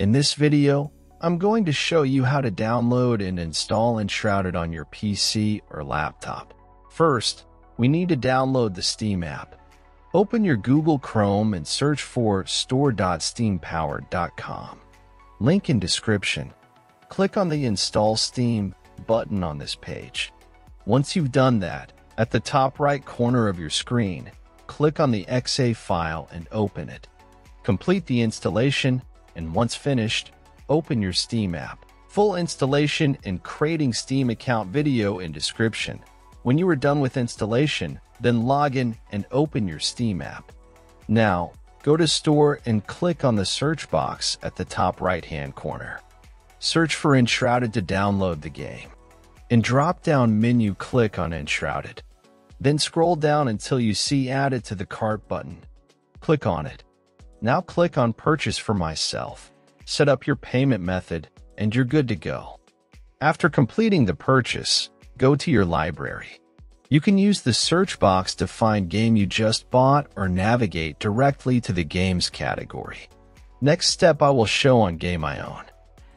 In this video, I'm going to show you how to download and install Enshrouded on your PC or laptop. First, we need to download the Steam app. Open your Google Chrome and search for store.steampowered.com. Link in description. Click on the Install Steam button on this page. Once you've done that, at the top right corner of your screen, click on the .exe file and open it. Complete the installation, and once finished, open your Steam app. Full installation and creating Steam account video in description. When you are done with installation, then log in and open your Steam app. Now, go to Store and click on the search box at the top right-hand corner. Search for Enshrouded to download the game. In drop-down menu, click on Enshrouded. Then scroll down until you see Added to the Cart button. Click on it. Now click on Purchase for Myself. Set up your payment method, and you're good to go. After completing the purchase, go to your library. You can use the search box to find game you just bought or navigate directly to the games category. Next step I will show on game I own.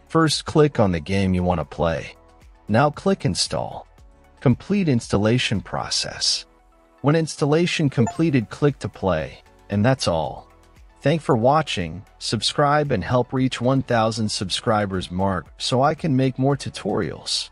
First, click on the game you want to play. Now click Install. Complete installation process. When installation completed, click to play, and that's all. Thanks for watching, subscribe and help reach 1,000 subscribers mark so I can make more tutorials.